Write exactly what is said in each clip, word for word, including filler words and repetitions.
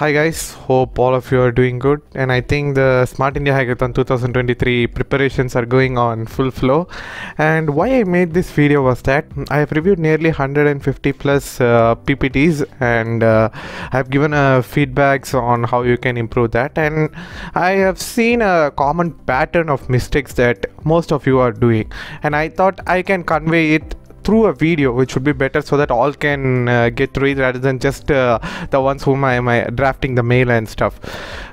Hi guys, hope all of you are doing good, and I think the Smart India Hackathon twenty twenty-three preparations are going on full flow. And why I made this video was that I have reviewed nearly one hundred fifty plus uh, P P Ts, and uh, I have given uh, feedbacks on how you can improve that, and I have seen a common pattern of mistakes that most of you are doing, and I thought I can convey it through a video, which would be better so that all can uh, get through it, rather than just uh, the ones whom I am uh, drafting the mail and stuff.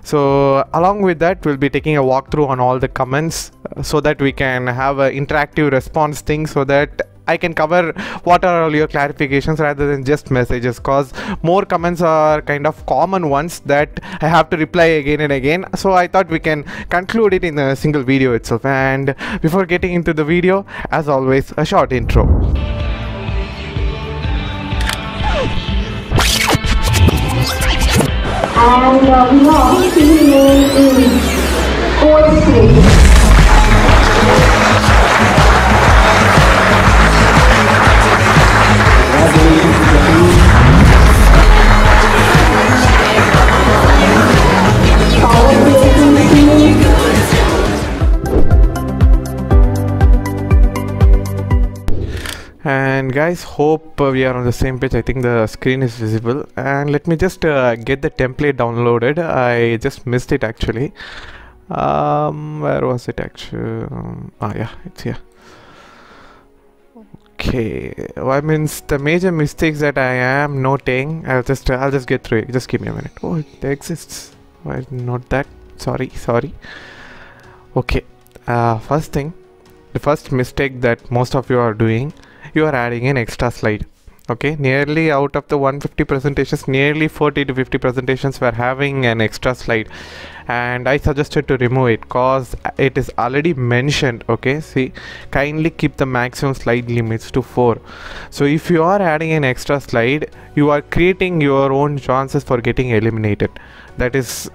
So along with that, we'll be taking a walkthrough on all the comments so that we can have an interactive response thing, so that I can cover what are all your clarifications rather than just messages, cause more comments are kind of common ones that I have to reply again and again. So I thought we can conclude it in a single video itself. And before getting into the video, as always, a short intro. And uh, we have team name is And guys, hope uh, we are on the same page. I think the screen is visible, and let me just uh, get the template downloaded. I just missed it actually. Um, where was it actually? Um, ah yeah, it's here. Okay, well, I mean the major mistakes that I am noting, I'll just uh, I'll just get through it. Just give me a minute. Oh, it exists. Why not that? Sorry, sorry. Okay, uh, first thing, the first mistake that most of you are doing, you are adding an extra slide. Okay, nearly out of the one hundred fifty presentations, nearly forty to fifty presentations were having an extra slide, and I suggested to remove it cause it is already mentioned. Okay, see, kindly keep the maximum slide limits to four. So if you are adding an extra slide, you are creating your own chances for getting eliminated. That is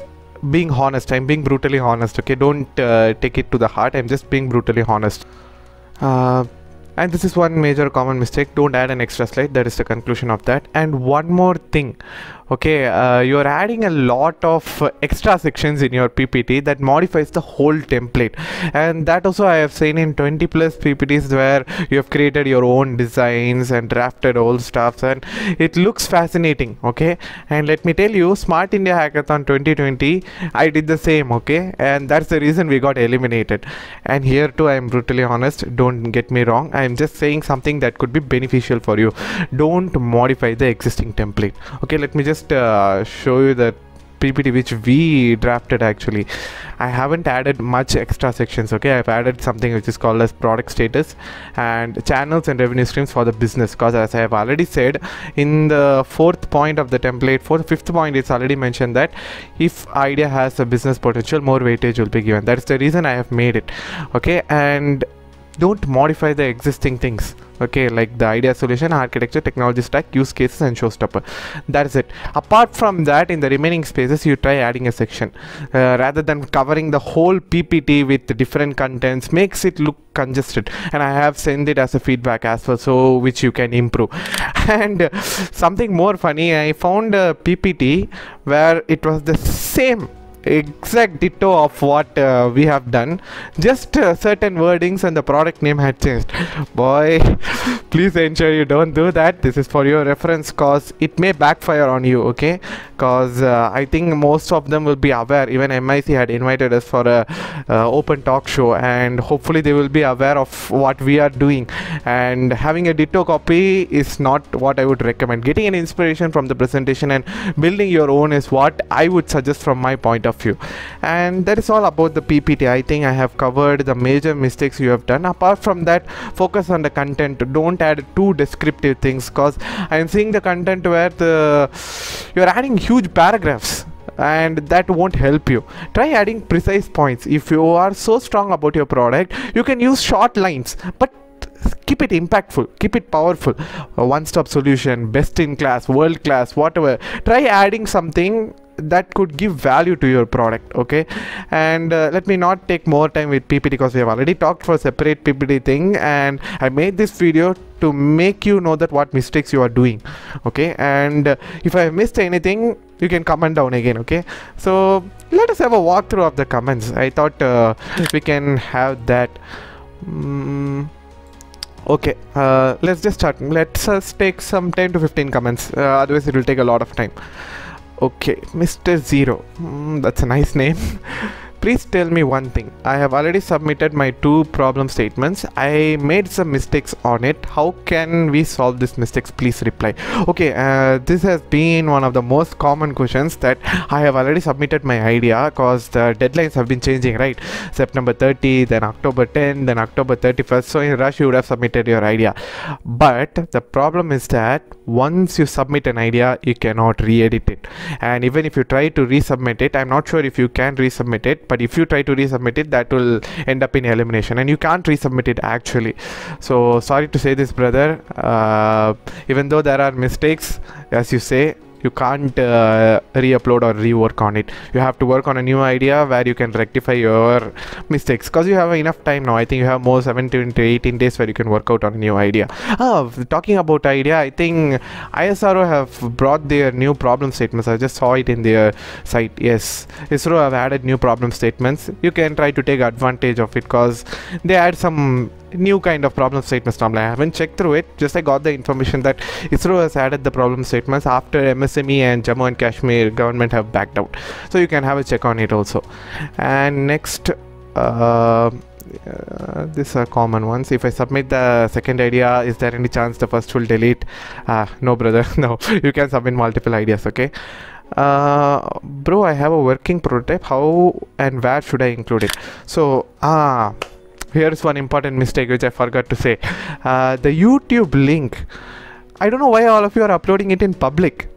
being honest. I'm being brutally honest. Okay, don't uh, take it to the heart. I'm just being brutally honest. Uh, And this is one major common mistake. Don't add an extra slide. That is the conclusion of that. And one more thing. Okay, uh, you are adding a lot of uh, extra sections in your P P T that modifies the whole template, and that also I have seen in twenty plus P P Ts where you have created your own designs and drafted old stuffs, and it looks fascinating. Okay, and let me tell you, Smart India Hackathon twenty twenty, I did the same. Okay, and that's the reason we got eliminated. And here too, I am brutally honest. Don't get me wrong. I am just saying something that could be beneficial for you. Don't modify the existing template. Okay, let me just Uh, show you the P P T which we drafted. Actually, I haven't added much extra sections. Okay, I've added something which is called as product status and channels and revenue streams for the business, because as I have already said in the fourth point of the template, fourth fifth point, it's already mentioned that if idea has a business potential, more weightage will be given. That's the reason I have made it. Okay, and don't modify the existing things. Okay, like the idea, solution, architecture, technology stack, use cases, and showstopper. That's it. Apart from that, in the remaining spaces, you try adding a section uh, rather than covering the whole P P T with different contents. Makes it look congested, and I have sent it as a feedback as well, so which you can improve. And uh, something more funny, I found a P P T where it was the same exact ditto of what uh, we have done, just uh, certain wordings and the product name had changed. Boy, please ensure you don't do that. This is for your reference, cause it may backfire on you. Okay, cause uh, I think most of them will be aware. Even M I C had invited us for a uh, open talk show, and hopefully they will be aware of what we are doing, and having a ditto copy is not what I would recommend. Getting an inspiration from the presentation and building your own is what I would suggest from my point of you. And that is all about the P P T. I think I have covered the major mistakes you have done. Apart from that, focus on the content. Don't add too descriptive things, because I am seeing the content where the you are adding huge paragraphs, and that won't help you. Try adding precise points. If you are so strong about your product, you can use short lines, but keep it impactful, keep it powerful. A one-stop solution, best in class, world class, whatever. Try adding something that could give value to your product. Okay, and uh, let me not take more time with P P T, because we have already talked for a separate P P T thing, and I made this video to make you know that what mistakes you are doing. Okay, and uh, if I have missed anything, you can comment down again. Okay, so let us have a walkthrough of the comments. I thought uh, we can have that. Mm. Okay, uh, let's just start. Let's us take some ten to fifteen comments, uh, otherwise it will take a lot of time. Okay, Mister Zero, mm, that's a nice name. Please tell me one thing. I have already submitted my two problem statements. I made some mistakes on it. How can we solve these mistakes? Please reply. Okay, uh, this has been one of the most common questions, that I have already submitted my idea, because the deadlines have been changing, right? September thirtieth, then October tenth, then October thirty-first. So in a rush, you would have submitted your idea. But the problem is that once you submit an idea, you cannot re-edit it. And even if you try to resubmit it, I'm not sure if you can resubmit it, but if you try to resubmit it, that will end up in elimination, and you can't resubmit it actually. So sorry to say this, brother, uh, even though there are mistakes, as you say, you can't uh, re-upload or rework on it. You have to work on a new idea where you can rectify your mistakes, because you have enough time now. I think you have more seventeen to eighteen days where you can work out on a new idea. Oh, talking about idea, I think I S R O have brought their new problem statements. I just saw it in their site. Yes, I S R O have added new problem statements. You can try to take advantage of it, because they add some new kind of problem statements. Normally I haven't checked through it, just I got the information that I S R O has added the problem statements after M S M E and Jammu and Kashmir government have backed out. So you can have a check on it also. And next, uh, uh, these are common ones. If I submit the second idea, is there any chance the first will delete? Uh, no, brother, no. You can submit multiple ideas, okay? Uh, bro, I have a working prototype. How and where should I include it? So, ah... Uh, here's one important mistake which I forgot to say. Uh, the YouTube link, I don't know why all of you are uploading it in public.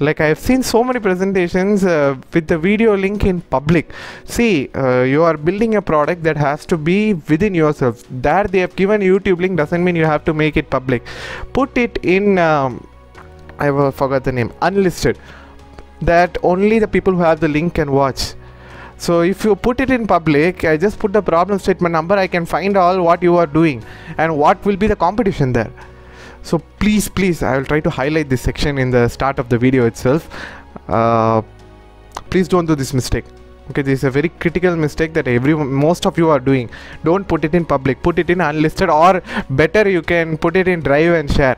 Like, I have seen so many presentations uh, with the video link in public. See, uh, you are building a product that has to be within yourself. There they have given YouTube link doesn't mean you have to make it public. Put it in, um, I forgot the name, unlisted. That only the people who have the link can watch. So if you put it in public, I just put the problem statement number, I can find all what you are doing and what will be the competition there. So please, please, I will try to highlight this section in the start of the video itself. Uh, please don't do this mistake. Okay, this is a very critical mistake that every most of you are doing. Don't put it in public, put it in unlisted, or better you can put it in drive and share,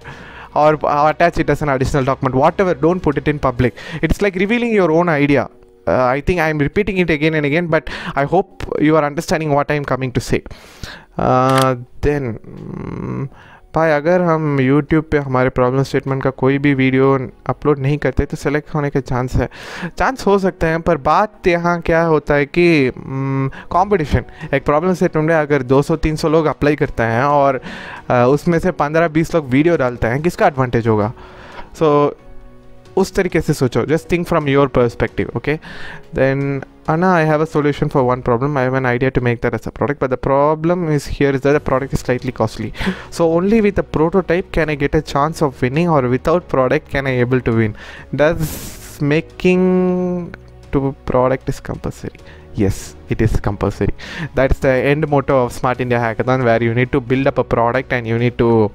or uh, attach it as an additional document, whatever. Don't put it in public. It's like revealing your own idea. Uh, I think I'm repeating it again and again, but I hope you are understanding what I'm coming to say. Uh, then, um, भाई अगर हम YouTube पे हमारे problem statement का कोई भी video upload नहीं करते तो select होने के chance है, chance हो सकते हैं, पर बात यहाँ क्या होता है कि um, competition, एक problem statement में अगर two hundred to three hundred लोग apply करते हैं और uh, उसमें से fifteen to twenty लोग video डालते हैं, किसका advantage होगा? So उस तरीके से सोचो. Just think from your perspective, okay? Then Anna, I have a solution for one problem. I have an idea to make that as a product, but the problem is here is that the product is slightly costly. So only with a prototype can I get a chance of winning, or without product can I able to win? Does making to product is compulsory? Yes, it is compulsory. That's the end motto of Smart India Hackathon, where you need to build up a product and you need to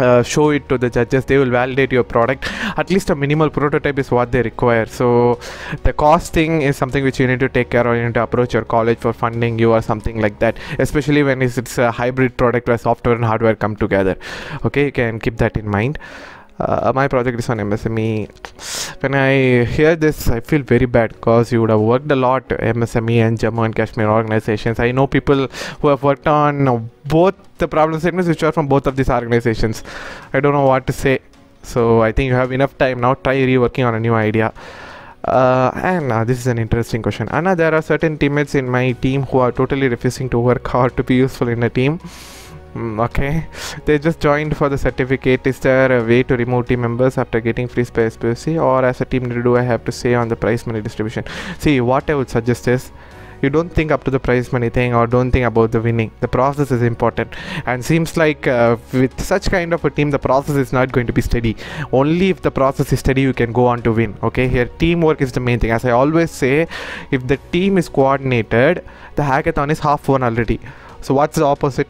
Uh, show it to the judges. They will validate your product. At least a minimal prototype is what they require. So the cost thing is something which you need to take care of. You need to approach your college for funding you or something like that, especially when it's, it's a hybrid product where software and hardware come together. Okay, you can keep that in mind. Uh, my project is on M S M E. When I hear this, I feel very bad, because you would have worked a lot, M S M E and Jammu and Kashmir organizations. I know people who have worked on both the problem statements which are from both of these organizations. I don't know what to say. So I think you have enough time now. Try reworking on a new idea. Uh, and uh, this is an interesting question. Anna, there are certain teammates in my team who are totally refusing to work or to be useful in a team. Mm, okay, they just joined for the certificate. Is there a way to remove team members after getting free space S P O C, or as a team leader do I have to say on the price money distribution? See, what I would suggest is, you don't think up to the prize money thing or don't think about the winning. The process is important, and seems like uh, with such kind of a team, the process is not going to be steady. Only if the process is steady, you can go on to win. Okay, here teamwork is the main thing. As I always say, if the team is coordinated, the hackathon is half won already. So what's the opposite?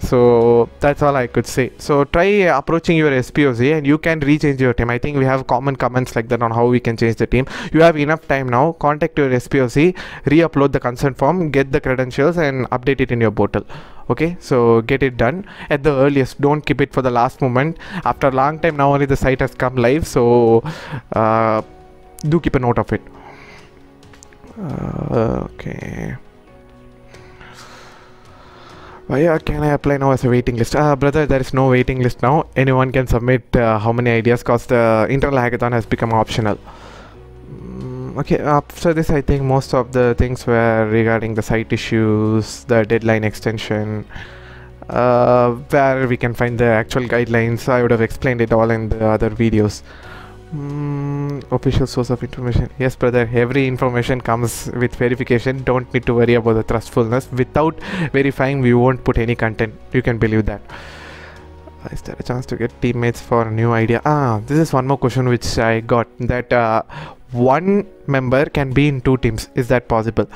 So that's all I could say. So try approaching your S P O C and you can rechange your team. I think we have common comments like that on how we can change the team. You have enough time now. Contact your S P O C, re-upload the consent form, get the credentials and update it in your portal. Okay, so get it done at the earliest. Don't keep it for the last moment. After a long time now only the site has come live, so uh, do keep a note of it. Uh, okay. Why can I apply now as a waiting list? Ah, brother, there is no waiting list now. Anyone can submit uh, how many ideas, because the internal hackathon has become optional. Mm, okay, after this, I think most of the things were regarding the site issues, the deadline extension, uh, where we can find the actual guidelines. I would have explained it all in the other videos. Mm, official source of information. Yes, brother, every information comes with verification. Don't need to worry about the trustfulness. Without verifying, we won't put any content. You can believe that. Is there a chance to get teammates for a new idea? Ah, this is one more question which I got, that uh, one member can be in two teams. Is that possible?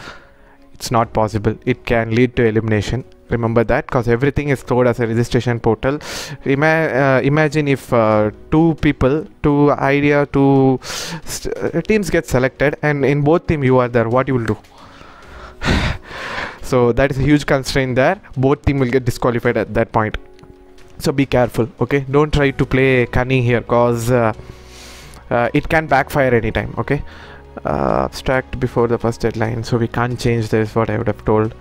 It's not possible. It can lead to elimination. Remember that, because everything is stored as a registration portal. Ima uh, imagine if uh, two people, two idea, two teams get selected, and in both team you are there. What you will do? So that is a huge constraint there. Both team will get disqualified at that point. So be careful. Okay, don't try to play cunning here, because uh, uh, it can backfire anytime. Okay, uh, abstract before the first deadline, so we can't change this. What I would have told.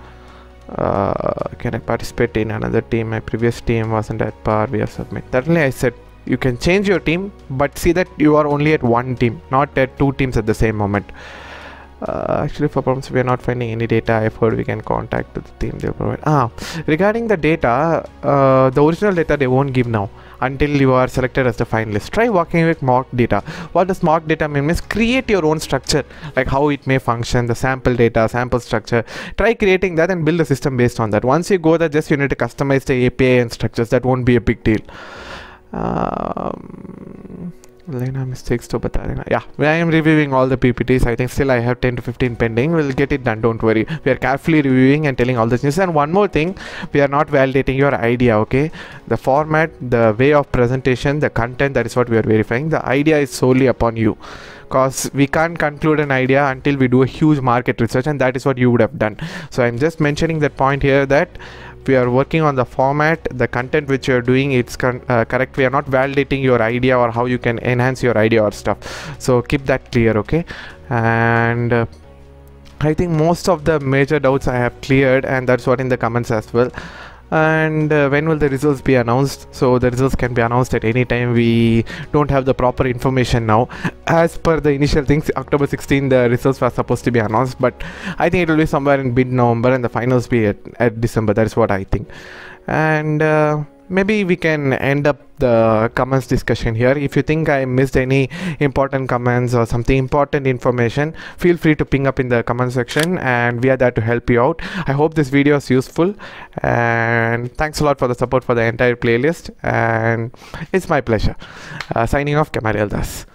Uh, can I participate in another team? My previous team wasn't at par. We have submit. That only I said you can change your team, but see that you are only at one team, not at two teams at the same moment. Uh, actually, for problems we are not finding any data. I've heard we can contact the team. They'll provide. Ah, regarding the data, uh, the original data they won't give now until you are selected as the finalist. Try working with mock data. What does mock data mean? Means create your own structure, like how it may function, the sample data, sample structure. Try creating that and build a system based on that. Once you go there, just you need to customize the A P I and structures. That won't be a big deal. Um, Lena mistakes to Batarina. Yeah, I am reviewing all the P P Ts. I think still I have ten to fifteen pending. We'll get it done. Don't worry. We are carefully reviewing and telling all this news. And one more thing, we are not validating your idea. Okay, the format, the way of presentation, the content, that is what we are verifying. The idea is solely upon you, because we can't conclude an idea until we do a huge market research, and that is what you would have done. So I'm just mentioning that point here, that we are working on the format, the content which you are doing, it's con uh, correct. We are not validating your idea or how you can enhance your idea or stuff. So keep that clear, okay? And uh, I think most of the major doubts I have cleared, and that's what in the comments as well. And uh, when will the results be announced? So the results can be announced at any time. We don't have the proper information now. As per the initial things, October sixteenth the results were supposed to be announced, but I think it will be somewhere in mid-November and the finals be at, at December. That is what I think. And uh, maybe we can end up the comments discussion here. If you think I missed any important comments or something important information, feel free to ping up in the comment section, and we are there to help you out. I hope this video is useful, and thanks a lot for the support for the entire playlist, and it's my pleasure. Uh, signing off, Kamal Das.